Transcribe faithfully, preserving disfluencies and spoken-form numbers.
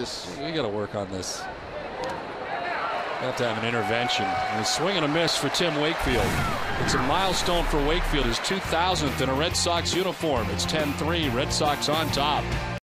This, we got to work on this. Got to have an intervention. And a swing and a miss for Tim Wakefield. It's a milestone for Wakefield, his two thousandth in a Red Sox uniform. It's ten three, Red Sox on top.